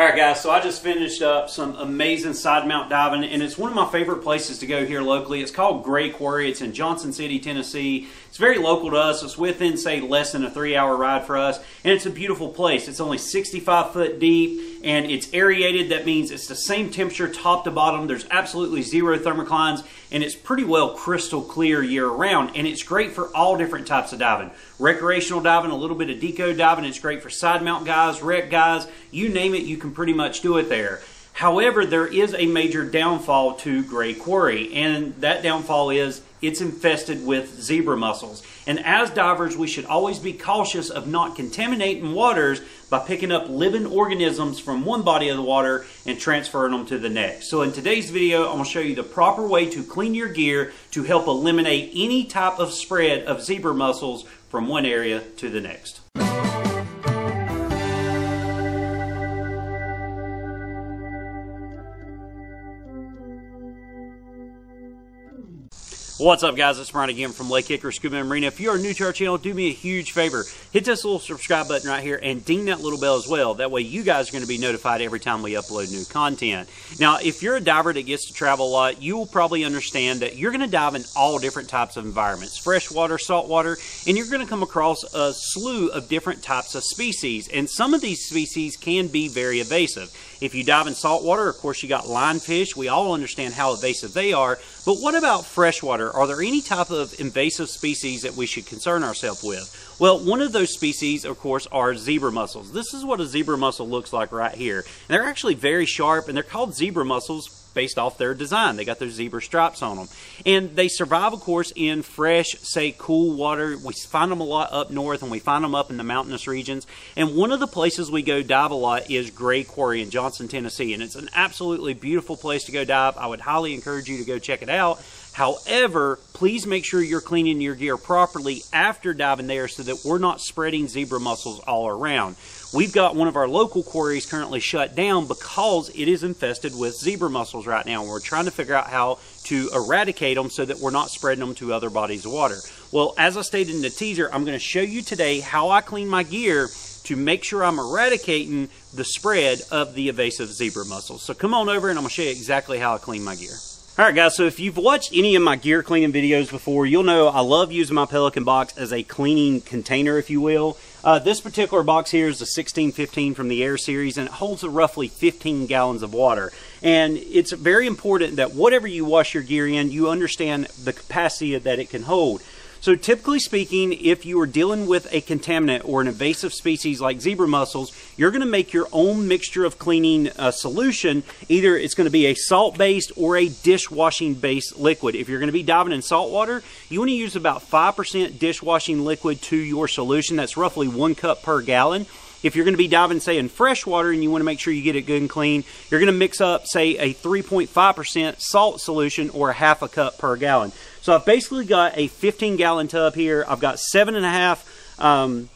Alright guys, so I just finished up some amazing side mount diving, and it's one of my favorite places to go here locally. It's called Gray Quarry. It's in Johnson City, Tennessee. It's very local to us. It's within, say, less than a 3-hour ride for us, and it's a beautiful place. It's only 65 foot deep, and it's aerated. That means it's the same temperature top to bottom. There's absolutely zero thermoclines, and it's pretty well crystal clear year round, and it's great for all different types of diving. Recreational diving, a little bit of deco diving. It's great for side mount guys, wreck guys, you name it, you can pretty much do it there. However, there is a major downfall to Gray Quarry, and that downfall is it's infested with zebra mussels. And as divers, we should always be cautious of not contaminating waters by picking up living organisms from one body of the water and transferring them to the next. So in today's video, I'm going to show you the proper way to clean your gear to help eliminate any type of spread of zebra mussels from one area to the next. What's up guys, it's Brian again from Lake Hickory Scuba Marina. If you are new to our channel, do me a huge favor. Hit this little subscribe button right here and ding that little bell as well. That way you guys are going to be notified every time we upload new content. Now, if you're a diver that gets to travel a lot, you will probably understand that you're going to dive in all different types of environments. Freshwater, saltwater, and you're going to come across a slew of different types of species. And some of these species can be very evasive. If you dive in saltwater, of course you got lionfish. We all understand how evasive they are. But what about freshwater? Are there any type of invasive species that we should concern ourselves with? Well, one of those species, of course, are zebra mussels. This is what a zebra mussel looks like right here. And they're actually very sharp, and they're called zebra mussels based off their design. They got those zebra stripes on them. And they survive, of course, in fresh, say, cool water. We find them a lot up north, and we find them up in the mountainous regions. And one of the places we go dive a lot is Gray Quarry in Johnson, Tennessee. And it's an absolutely beautiful place to go dive. I would highly encourage you to go check it out. However, please make sure you're cleaning your gear properly after diving there so that we're not spreading zebra mussels all around. We've got one of our local quarries currently shut down because it is infested with zebra mussels right now. We're trying to figure out how to eradicate them so that we're not spreading them to other bodies of water. Well, as I stated in the teaser, I'm going to show you today how I clean my gear to make sure I'm eradicating the spread of the invasive zebra mussels. So come on over and I'm going to show you exactly how I clean my gear. Alright guys, so if you've watched any of my gear cleaning videos before, you'll know I love using my Pelican box as a cleaning container, if you will. This particular box here is the 1615 from the Air Series, and it holds roughly 15 gallons of water. And it's very important that whatever you wash your gear in, you understand the capacity that it can hold. So typically speaking, if you are dealing with a contaminant or an invasive species like zebra mussels, you're going to make your own mixture of cleaning solution. Either it's going to be a salt-based or a dishwashing-based liquid. If you're going to be diving in salt water, you want to use about 5% dishwashing liquid to your solution. That's roughly 1 cup per gallon. If you're going to be diving, say, in fresh water and you want to make sure you get it good and clean, you're going to mix up, say, a 3.5% salt solution or 1/2 cup per gallon. So I've basically got a 15-gallon tub here. I've got 7.5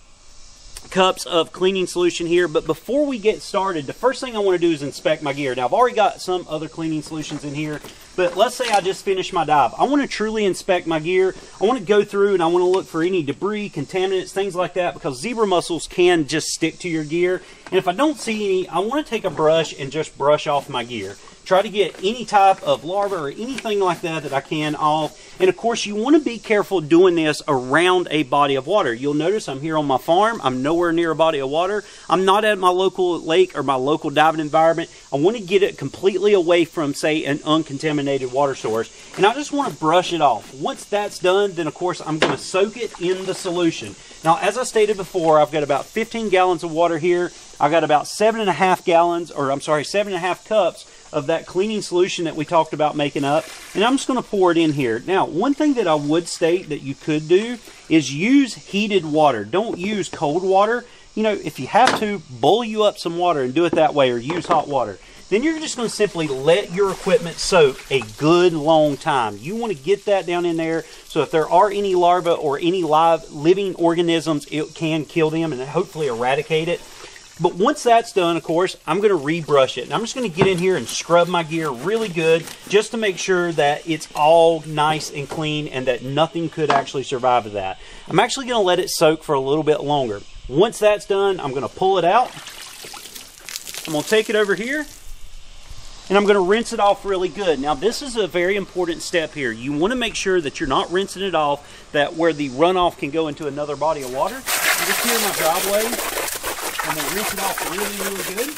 cups of cleaning solution here. But before we get started, the first thing I want to do is inspect my gear. Now, I've already got some other cleaning solutions in here. But let's say I just finished my dive. I want to truly inspect my gear. I want to go through and I want to look for any debris, contaminants, things like that, because zebra mussels can just stick to your gear. And if I don't see any, I want to take a brush and just brush off my gear. Try to get any type of larva or anything like that that I can off. And of course, you want to be careful doing this around a body of water. You'll notice I'm here on my farm. I'm nowhere near a body of water. I'm not at my local lake or my local diving environment. I want to get it completely away from, say, an uncontaminated water source. And I just want to brush it off. Once that's done, then of course, I'm going to soak it in the solution. Now, as I stated before, I've got about 15 gallons of water here. I've got about 7.5 cups of that cleaning solution that we talked about making up, and I'm just going to pour it in here. Now, one thing that I would state that you could do is use heated water. Don't use cold water. You know, if you have to, boil you up some water and do it that way, or use hot water. Then you're just going to simply let your equipment soak a good long time. You want to get that down in there so if there are any larvae or any live living organisms, it can kill them and hopefully eradicate it. But once that's done, of course, I'm going to rebrush it. And I'm just going to get in here and scrub my gear really good just to make sure that it's all nice and clean and that nothing could actually survive that. I'm actually going to let it soak for a little bit longer. Once that's done, I'm going to pull it out. I'm going to take it over here and I'm going to rinse it off really good. Now this is a very important step here. You want to make sure that you're not rinsing it off, that where the runoff can go into another body of water. I'm just here in my driveway, I'm going to rinse it off really good.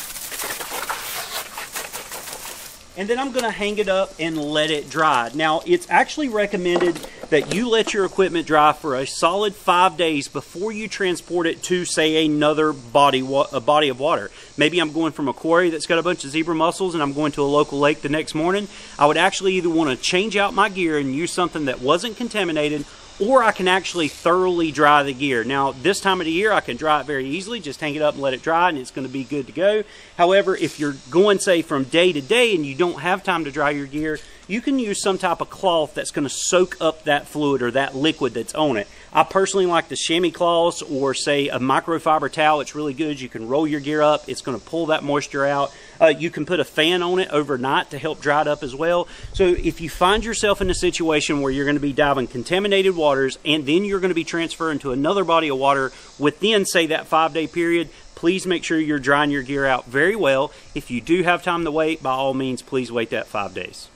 And then I'm going to hang it up and let it dry. Now it's actually recommended that you let your equipment dry for a solid 5 days before you transport it to, say, another body of water. Maybe I'm going from a quarry that's got a bunch of zebra mussels and I'm going to a local lake the next morning. I would actually either want to change out my gear and use something that wasn't contaminated, or I can actually thoroughly dry the gear. Now, this time of the year, I can dry it very easily. Just hang it up and let it dry, and it's going to be good to go. However, if you're going, say, from day to day and you don't have time to dry your gear, you can use some type of cloth that's going to soak up that fluid or that liquid that's on it. I personally like the chamois cloths or, say, a microfiber towel. It's really good. You can roll your gear up. It's going to pull that moisture out. You can put a fan on it overnight to help dry it up as well. So if you find yourself in a situation where you're going to be diving contaminated waters and then you're going to be transferring to another body of water within, say, that 5 day period, please make sure you're drying your gear out very well. If you do have time to wait, by all means, please wait that 5 days.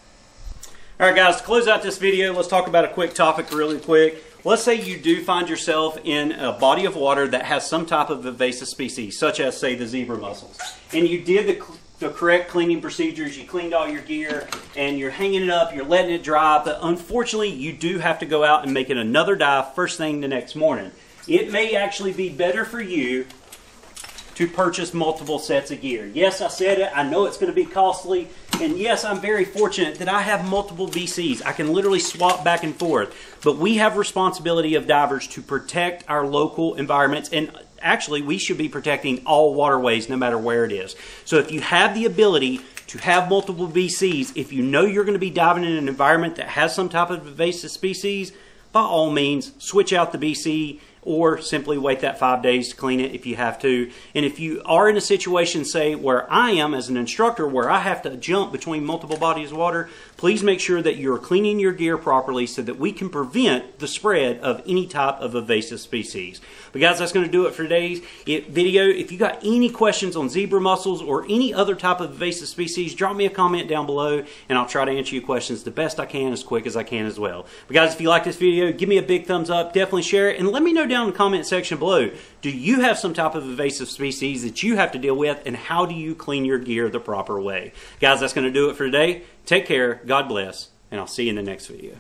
All right, guys, to close out this video, let's talk about a quick topic really quick. Let's say you do find yourself in a body of water that has some type of invasive species, such as, say, the zebra mussels. And you did the correct cleaning procedures, you cleaned all your gear, and you're hanging it up, you're letting it dry, but unfortunately, you do have to go out and make it another dive first thing the next morning. It may actually be better for you to purchase multiple sets of gear. Yes, I said it, I know it's going to be costly, and yes, I'm very fortunate that I have multiple VCs. I can literally swap back and forth, but we have responsibility of divers to protect our local environments, and actually, we should be protecting all waterways no matter where it is. So if you have the ability to have multiple VCs, if you know you're going to be diving in an environment that has some type of invasive species, by all means, switch out the VC, or simply wait that 5 days to clean it if you have to. And if you are in a situation, say, where I am as an instructor, where I have to jump between multiple bodies of water, please make sure that you're cleaning your gear properly so that we can prevent the spread of any type of invasive species. But guys, that's going to do it for today's video. If you got any questions on zebra mussels or any other type of invasive species, drop me a comment down below and I'll try to answer your questions the best I can as quick as I can as well. But guys, if you like this video, give me a big thumbs up, definitely share it, and let me know down in the comment section below, do you have some type of invasive species that you have to deal with, and how do you clean your gear the proper way? Guys, that's going to do it for today. Take care, God bless, and I'll see you in the next video.